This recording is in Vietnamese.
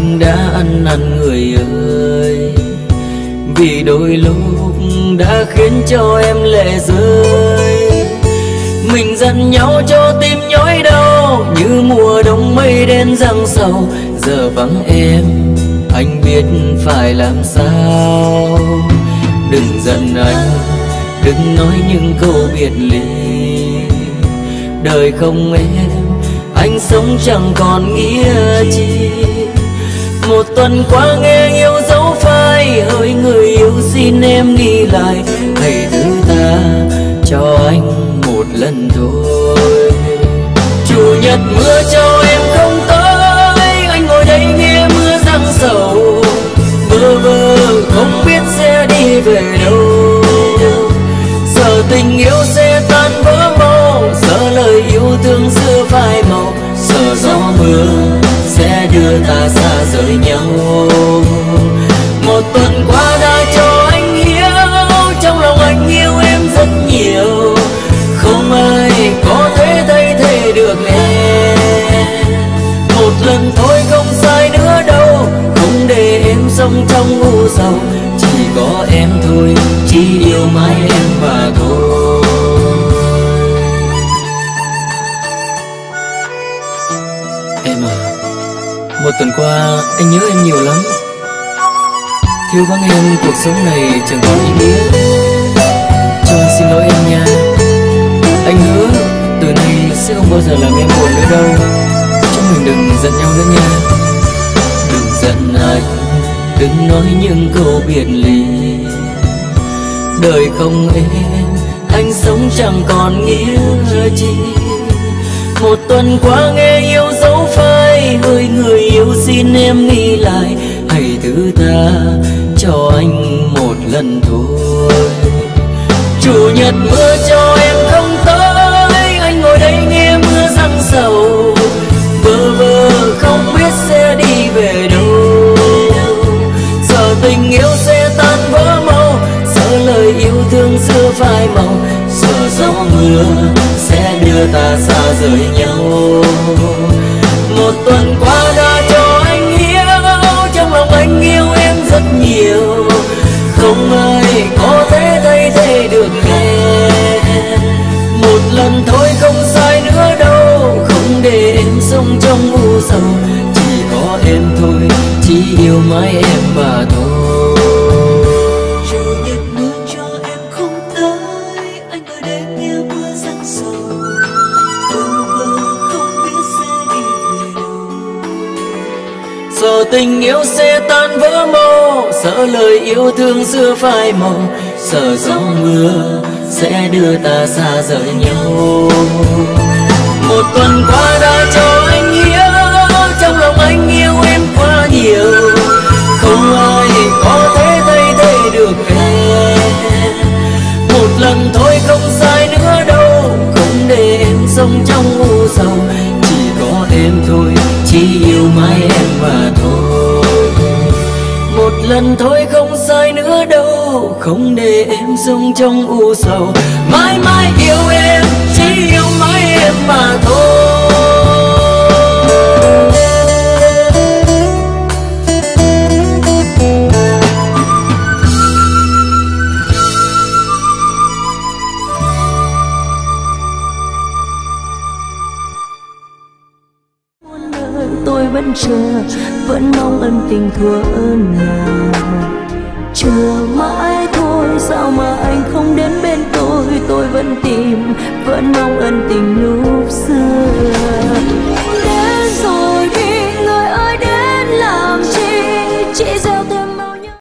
anh đã ăn năn người ơi, vì đôi lúc đã khiến cho em lệ rơi. Mình giận nhau cho tim nhói đau, như mùa đông mây đen giăng sầu. Giờ vắng em, anh biết phải làm sao. Đừng giận anh, đừng nói những câu biệt ly. Đời không em, anh sống chẳng còn nghĩa chi. Một tuần qua nghe yêu dấu phai, hỡi người yêu xin em nghĩ lại. Hãy thứ tha cho anh một lần thôi. Chủ nhật mưa cho em không tới, anh ngồi đây nghe mưa giăng sầu. Bơ vơ không biết sẽ đi về đâu, giờ tình yêu sẽ tan vỡ mau. Giờ lời yêu thương xưa phai màu, giờ gió mưa sẽ đưa ta xa rời nhau. Một tuần qua đã cho anh hiểu, trong lòng anh yêu em rất nhiều. Không ai có thể thay thế được em. Một lần thôi không sai nữa đâu, không để em sống trong u sầu. Chỉ có em thôi, chỉ yêu mãi em mà thôi. Một tuần qua anh nhớ em nhiều lắm. Thiếu vắng em cuộc sống này chẳng có ý nghĩa. Cho anh xin lỗi em nha. Anh hứa từ nay sẽ không bao giờ làm em buồn nữa đâu. Chúng mình đừng giận nhau nữa nha. Đừng giận anh, đừng nói những câu biệt ly. Đời không em, anh sống chẳng còn nghĩa chi. Một tuần qua nghe yêu dấu phai, hỡi người yêu xin em nghĩ lại. Hãy thứ tha cho anh một lần thôi. Chủ nhật mưa cho em không tới, anh ngồi đây nghe mưa giăng sầu. Bơ vơ không biết sẽ đi về đâu, giờ tình yêu sẽ tan vỡ mau. Giờ lời yêu thương xưa phai màu, giờ gió mưa sẽ đưa ta xa rời nhau. Một tuần qua đã cho anh hiểu, trong lòng anh yêu em rất nhiều. Không ai có thể thay thế được em. Một lần thôi không sai nữa đâu, không để em sống trong u sầu. Chỉ có em thôi, chỉ yêu mãi em mà thôi. Giờ tình yêu sẽ tan vỡ mau, sợ lời yêu thương xưa phai màu. Sợ gió mưa sẽ đưa ta xa rời nhau. Một tuần qua đã cho anh hiểu, trong lòng anh yêu em quá nhiều. Không ai có thể thay thế được em. Một lần thôi không sai nữa đâu, không để em sống trong u sầu. Chỉ có em thôi, chỉ yêu mãi em mà thôi. Một lần thôi không sai nữa đâu, không để em sống trong u sầu. Mãi mãi yêu em, chỉ yêu mãi em mà thôi. Vẫn mong ân tình thua ơn nào. Chờ mãi thôi sao mà anh không đến bên tôi vẫn tìm, vẫn mong ân tình lúc xưa.